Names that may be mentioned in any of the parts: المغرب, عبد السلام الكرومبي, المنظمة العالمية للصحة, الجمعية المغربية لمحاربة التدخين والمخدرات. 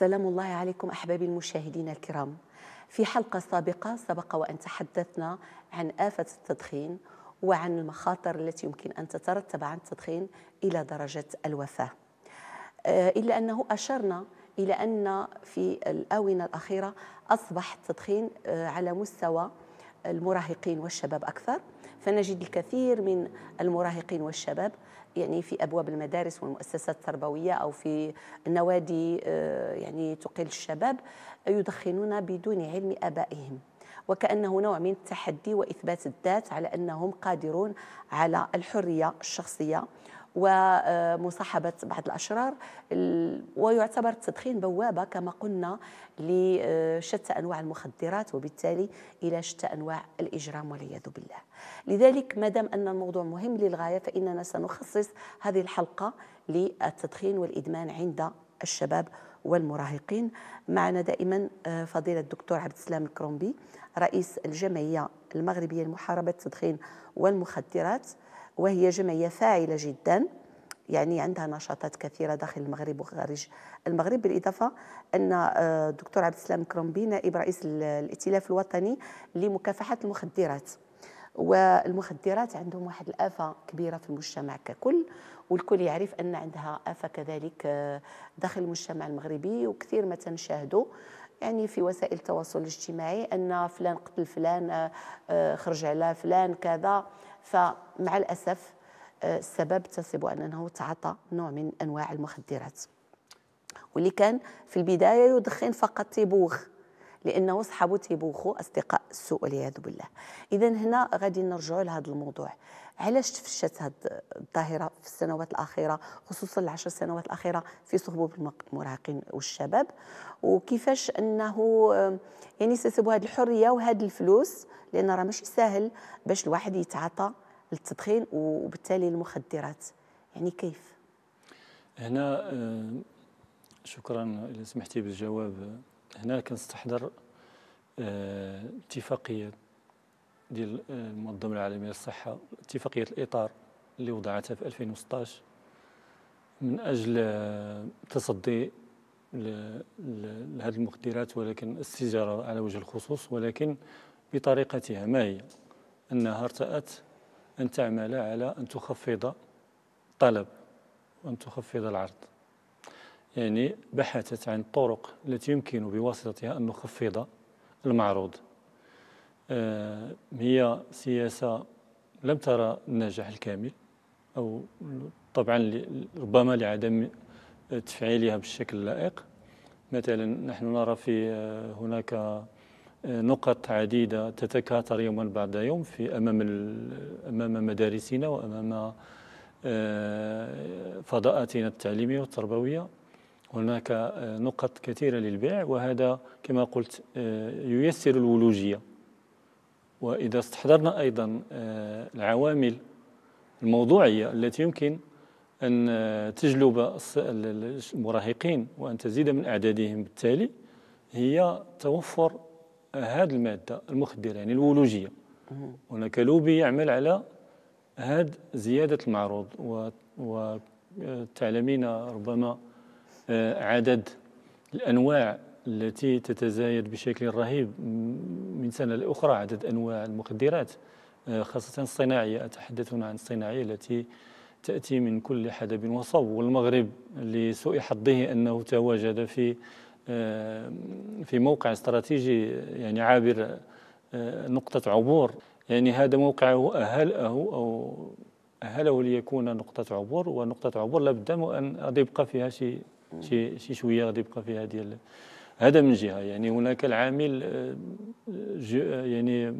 سلام الله عليكم أحبابي المشاهدين الكرام. في حلقة سابقة سبق وأن تحدثنا عن آفة التدخين وعن المخاطر التي يمكن أن تترتب عن التدخين إلى درجة الوفاة، إلا أنه أشرنا إلى أن في الآونة الأخيرة أصبح التدخين على مستوى المراهقين والشباب أكثر، فنجد الكثير من المراهقين والشباب يعني في أبواب المدارس والمؤسسات التربوية أو في النوادي يعني تقل الشباب يدخنون بدون علم آبائهم، وكأنه نوع من التحدي وإثبات الذات على أنهم قادرون على الحرية الشخصية ومصاحبة بعض الأشرار. ويعتبر التدخين بوابة كما قلنا لشتى أنواع المخدرات وبالتالي إلى شتى أنواع الإجرام والعياذ بالله. لذلك ما دام أن الموضوع مهم للغاية فإننا سنخصص هذه الحلقة للتدخين والإدمان عند الشباب والمراهقين. معنا دائما فضيلة الدكتور عبد السلام الكرومبي رئيس الجمعية المغربية لمحاربة التدخين والمخدرات، وهي جمعية فاعلة جدا يعني عندها نشاطات كثيرة داخل المغرب وخارج المغرب، بالإضافة أن الدكتور عبد السلام الكرومبي نائب رئيس الائتلاف الوطني لمكافحة المخدرات. والمخدرات عندهم واحد الآفة كبيرة في المجتمع ككل، والكل يعرف أن عندها آفة كذلك داخل المجتمع المغربي، وكثير ما تنشاهدوا يعني في وسائل التواصل الاجتماعي أن فلان قتل فلان، خرج على فلان كذا. فمع الأسف السبب تصب أنه تعاطى نوع من أنواع المخدرات، واللي كان في البداية يدخن فقط تيبوخ لأنه صحابو تيبوخوا أصدقاء السوء والعياذ بالله. إذا هنا غادي نرجعوا لهذا الموضوع، علاش تفشت هذه الظاهرة في السنوات الأخيرة خصوصا العشر سنوات الأخيرة في صحبة المراهقين والشباب، وكيفاش أنه يعني سيسبوا هذه الحرية وهذه الفلوس، لأن راه ماشي ساهل باش الواحد يتعاطى للتدخين وبالتالي المخدرات. يعني كيف هنا شكرا إذا سمحتي بالجواب. هنا كنستحضر اتفاقية ديال المنظمة العالمية للصحة، اتفاقية الإطار اللي وضعتها في 2016 من أجل التصدي لهذه المخدرات، ولكن السيجارة على وجه الخصوص ولكن بطريقتها. ما هي؟ أنها ارتأت أن تعمل على أن تخفض الطلب وأن تخفض العرض، يعني بحثت عن الطرق التي يمكن بواسطتها أن نخفض المعروض. هي سياسة لم ترى النجاح الكامل، أو طبعا ربما لعدم تفعيلها بالشكل اللائق. مثلا نحن نرى في هناك نقط عديدة تتكاثر يوما بعد يوم في أمام مدارسنا وأمام فضاءاتنا التعليمية والتربوية. هناك نقط كثيرة للبيع، وهذا كما قلت ييسر الولوجية. وإذا استحضرنا أيضا العوامل الموضوعية التي يمكن أن تجلب المراهقين وأن تزيد من أعدادهم بالتالي، هي توفر هذه المادة المخدرة يعني الولوجية. هناك لوبي يعمل على هذا زيادة المعروض، وتعلمين ربما عدد الأنواع التي تتزايد بشكل رهيب من سنة لأخرى، عدد أنواع المخدرات خاصة الصناعية. أتحدث عن الصناعية التي تأتي من كل حدب وصوب، والمغرب لسوء حظه أنه تواجد في موقع استراتيجي يعني عابر نقطة عبور، يعني هذا موقعه أهله ليكون نقطة عبور، ونقطة عبور لابد أن غادي يبقى فيها شي شوية، غادي يبقى فيها ديال هذا من جهة. يعني هناك العامل يعني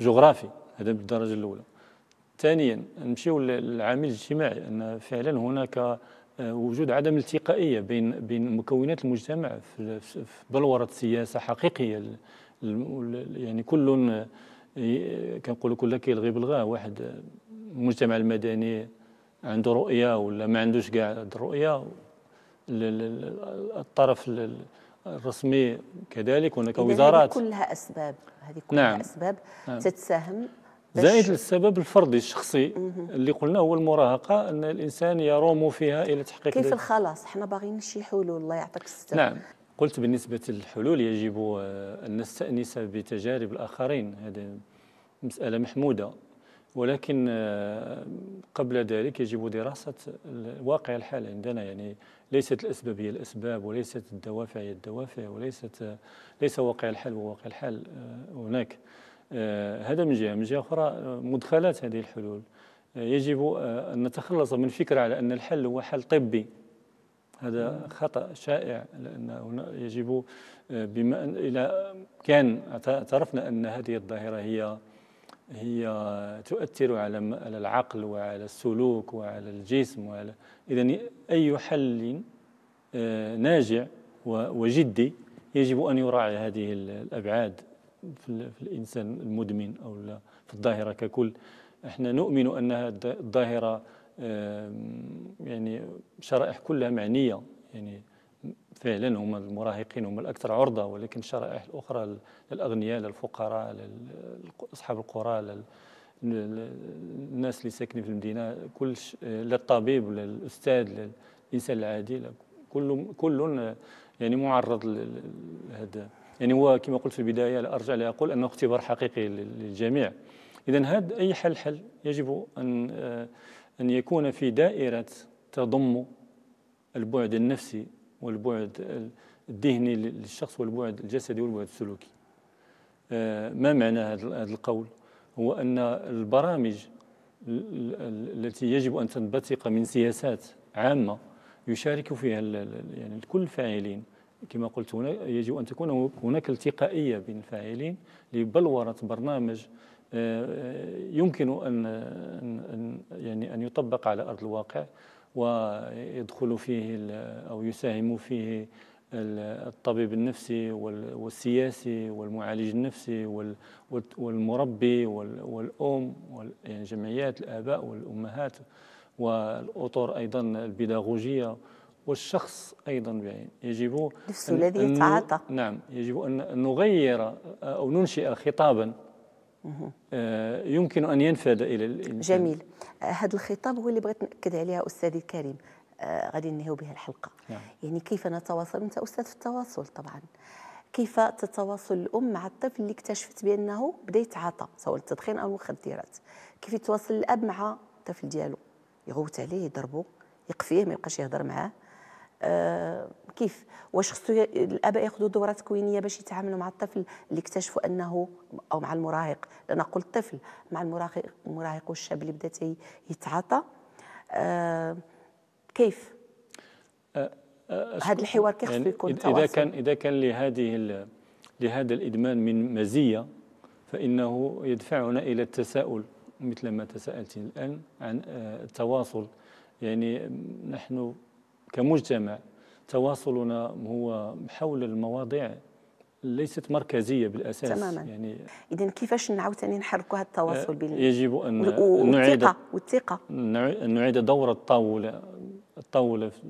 جغرافي، هذا بالدرجة الأولى. ثانيا نمشيو للعامل الاجتماعي، أن فعلا هناك وجود عدم التقائية بين مكونات المجتمع في بلورة سياسة حقيقية. يعني كل كنقولوا كل كيلغي بالغاه. واحد المجتمع المدني عنده رؤية ولا ما عندوش كاع الرؤية، الطرف الرسمي كذلك. هناك وزارات كلها أسباب، هذه كلها أسباب تتساهم زائد السبب الفردي الشخصي اللي قلنا هو المراهقه، ان الانسان يروم فيها الى تحقيق كيف الخلاص. حنا باغيين شي حلول، الله يعطيك الستر. نعم، قلت بالنسبه للحلول يجب ان نستانس بتجارب الاخرين، هذه مساله محموده، ولكن قبل ذلك يجب دراسه الواقع الحال عندنا. يعني ليست الاسباب هي الاسباب، وليست الدوافع هي الدوافع، ليس واقع الحال هو واقع الحال هناك. هذا من جهة. من جهة أخرى مدخلات هذه الحلول، يجب أن نتخلص من فكرة على أن الحل هو حل طبي، هذا خطأ شائع، لأن يجب بما إلى كان اعترفنا أن هذه الظاهرة هي تؤثر على العقل وعلى السلوك وعلى الجسم وعلى، إذن أي حل ناجع وجدي يجب أن يراعي هذه الأبعاد في الإنسان المدمن أو في الظاهرة ككل. احنا نؤمن أن هذه الظاهرة يعني شرائح كلها معنية، يعني فعلا هم المراهقين هم الأكثر عرضة، ولكن الشرائح الأخرى للأغنياء، للفقراء، لأصحاب القرى، للناس اللي ساكنين في المدينة، كل للطبيب، للأستاذ، للإنسان العادي، كل يعني معرض لهذا. يعني هو كما قلت في البداية، أرجع لأقول أنه اختبار حقيقي للجميع. إذن هذا أي حل يجب أن يكون في دائرة تضم البعد النفسي والبعد الذهني للشخص والبعد الجسدي والبعد السلوكي. ما معنى هذا القول؟ هو أن البرامج التي يجب أن تنبثق من سياسات عامة يشارك فيها يعني كل الفاعلين، كما قلت هنا يجب أن تكون هناك التقائية بين الفاعلين لبلورة برنامج يمكن أن يعني أن يطبق على أرض الواقع، ويدخل فيه أو يساهم فيه الطبيب النفسي والسياسي والمعالج النفسي والمربي والأم، يعني جمعيات الآباء والأمهات، والأطر أيضا البيداغوجية، والشخص أيضا بعين. يجب الذي يتعاطى. نعم، يجب أن نغير أو ننشئ خطابا يمكن أن ينفذ إلى الإنسان. جميل، هذا الخطاب هو اللي بغيت نأكد عليها أستاذي الكريم، غادي ننهيو بها الحلقة. نعم. يعني كيف نتواصل؟ أنت أستاذ في التواصل طبعا، كيف تتواصل الأم مع الطفل اللي اكتشفت بأنه بدأ يتعاطى سواء التدخين أو المخدرات؟ كيف يتواصل الأب مع الطفل ديالو؟ يغوت عليه، يضربه، يقفيه، ما يبقاش يهضر معاه؟ كيف؟ واش خصو الاباء ياخذوا دوره تكوينيه باش يتعاملوا مع الطفل اللي اكتشفوا انه او مع المراهق، لان نقول الطفل مع المراهق والشاب اللي بدا يتعاطى؟ كيف؟ هذا الحوار كيف يعني يكون تواصل؟ اذا كان لهذا الادمان من مزيه، فانه يدفعنا الى التساؤل مثل ما تساءلت الان عن التواصل. يعني نحن كمجتمع تواصلنا هو حول المواضيع ليست مركزية بالأساس. تماما. يعني إذن كيفاش عاوتاني نحركوا هذا التواصل بين، يجب أن نعيد دور الطاولة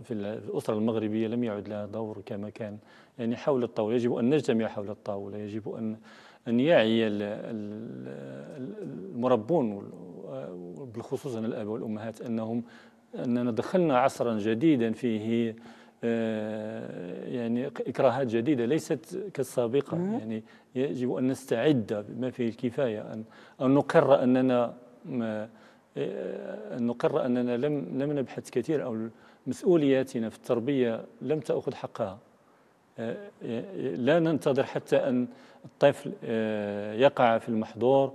في الأسرة المغربية لم يعد لها دور كما كان. يعني حول الطاولة يجب أن نجتمع، حول الطاولة يجب أن يعي المربون، بالخصوص الآباء والأمهات، أننا دخلنا عصرا جديدا فيه يعني إكراهات جديدة ليست كالسابقة. يعني يجب أن نستعد بما فيه الكفاية، أن نقر أننا لم نبحث كثير، أو مسؤولياتنا في التربية لم تأخذ حقها. لا ننتظر حتى أن الطفل يقع في المحظور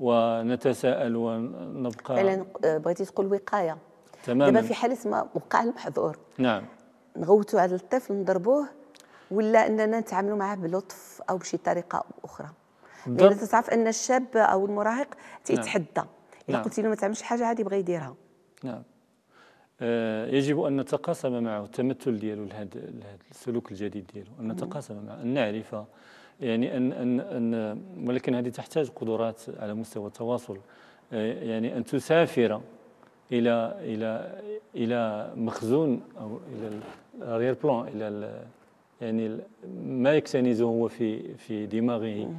ونتساءل ونبقى. فعلا بغيتي تقول وقاية. تماما. دابا في حالة ما وقع المحظور، نعم، نغوتوا على الطفل، نضربوه، ولا اننا نتعاملوا معاه بلطف او بشي طريقه اخرى. يعني تتعرف ان الشاب او المراهق تيتحدى، نعم، الا قلتي له ما تعملش حاجه عادي بغى يديرها. نعم. يجب ان نتقاسم معه التمثل ديالو لهذا السلوك الجديد ديالو، ان نتقاسم معه، ان نعرف يعني ان ولكن هذه تحتاج قدرات على مستوى التواصل، يعني ان تسافر الى الى الى مخزون او الى الاريير بلان، الى يعني ما يكتنزه هو في دماغه.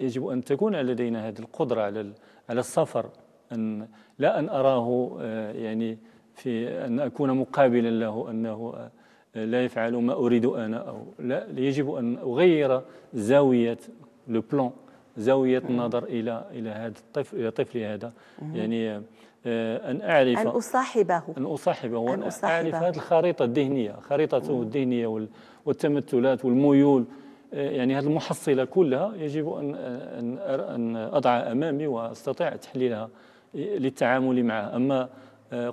يجب ان تكون لدينا هذه القدره على على السفر، أن لا أن أراه يعني في أن أكون مقابلا له أنه لا يفعل ما أريد أنا، أو لا، يجب أن أغير زاوية لو بلون، زاوية النظر إلى هذا الطفل، إلى طفلي هذا، يعني أن أعرف، أن أصاحبه، وأن أعرف هذه الخريطة الذهنية، خريطته الذهنية والتمثلات والميول، يعني هذه المحصلة كلها يجب أن أضعها أمامي وأستطيع تحليلها للتعامل معها. أما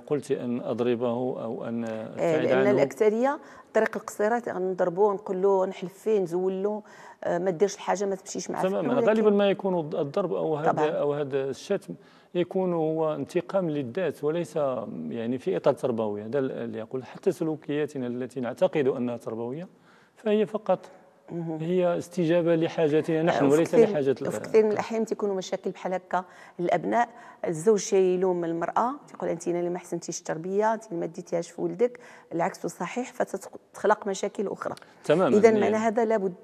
قلت أن أضربه أو أن أبتعد عنه، لأن الأكثرية الطريق القصيرة نضربوه، نقول له، نحلف فيه، نزول له ما ديرش الحاجة، ما تمشيش معاه. تماما، غالبا ما يكون الضرب أو هذا الشتم يكون هو انتقام للذات، وليس يعني في إطار تربوي. هذا اللي يقول حتى سلوكياتنا التي نعتقد أنها تربوية فهي فقط هي استجابة لحاجاتنا نحن وليس لحاجة الأبناء. في كثير من الأحيان تكونوا مشاكل بحال هكا، الأبناء الزوج يلوم المرأة، تقول أنت اللي ما حسنتيش التربية، أنت اللي ما ديتيهاش في ولدك، العكس صحيح، فتخلق مشاكل أخرى. تماما، إذا يعني معنى هذا لابد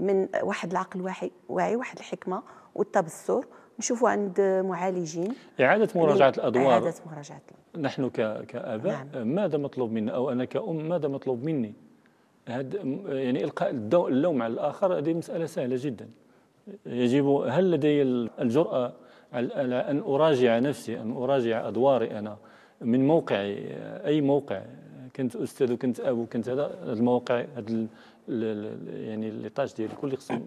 من واحد العقل واعي، واحد الحكمة والتبصر، نشوفوا عند معالجين، إعادة مراجعة الأدوار، نحن كآباء. نعم. ماذا مطلوب منا، أو أنا كأم ماذا مطلوب مني؟ يعني إلقاء اللوم على الآخر هذه مسألة سهلة جدا. يجب، هل لدي الجرأة على أن أراجع نفسي، أن أراجع أدواري أنا من موقعي، أي موقع كنت أستاذ وكنت أب وكنت هذا الموقع، هذا يعني الليطاج ديال كل خصم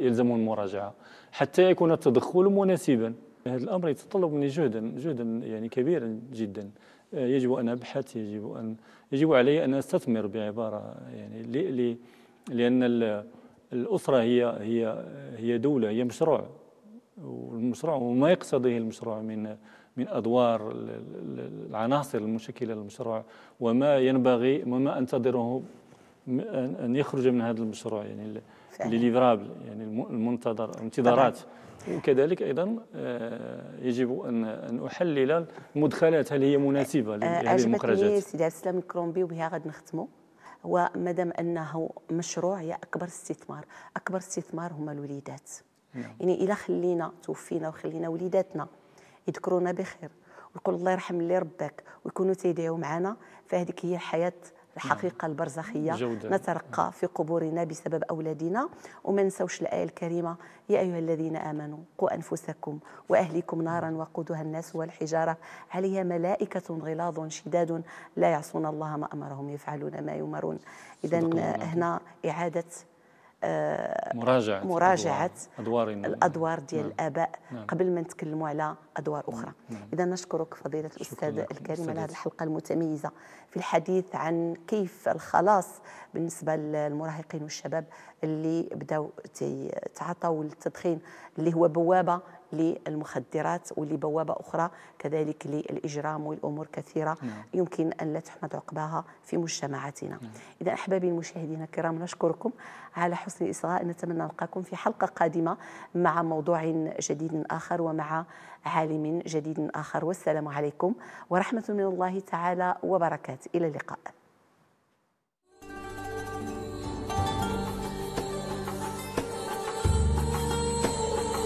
يلزمون المراجعة حتى يكون التدخل مناسبا. هذا الأمر يتطلب مني جهدا يعني كبيرا جدا. يجب أن أبحث، يجب علي أن أستثمر بعبارة، يعني لأن الأسرة هي دولة، هي مشروع، والمشروع وما يقتضيه المشروع من أدوار، العناصر المشكلة للمشروع، وما ينبغي وما أنتظره أن يخرج من هذا المشروع، يعني لليفرابل، يعني المنتظر، الانتظارات. وكذلك أيضا يجب أن أحلل المدخلات، هل هي مناسبة لهذه المخرجات. عجبتني سيدي عبد السلام الكرومبي، وبها غادي نختموا. ومادام أنه مشروع، هي أكبر استثمار هما الوليدات. يعني إلا خلينا توفينا وخلينا وليداتنا يذكرونا بخير، ويقول الله يرحم اللي رباك، ويكونوا تيدعوا معنا، فهذيك هي الحياة الحقيقة البرزخية، نترقى في قبورنا بسبب أولادنا. وما نسوش الآية الكريمة، يا أيها الذين آمنوا قوا أنفسكم وأهليكم نارا وقودها الناس والحجارة عليها ملائكة غلاظ شداد لا يعصون الله ما أمرهم يفعلون ما يؤمرون. إذا هنا إعادة مراجعة الأدوار ديال الآباء قبل ما نتكلموا على أدوار أخرى. إذا نشكرك فضيلة الأستاذ الكريم على هذه الحلقة المتميزة في الحديث عن كيف الخلاص بالنسبة للمراهقين والشباب اللي بداو تعاطوا التدخين، اللي هو بوابة للمخدرات، واللي بوابة أخرى كذلك للإجرام، والأمور كثيرة يمكن أن لا تحمد عقباها في مجتمعاتنا. إذا أحبابي المشاهدين الكرام، نشكركم على حسن الإصغاء، نتمنى نلقاكم في حلقة قادمة مع موضوع جديد آخر ومع عالم جديد آخر. والسلام عليكم ورحمة من الله تعالى وبركاته، إلى اللقاء.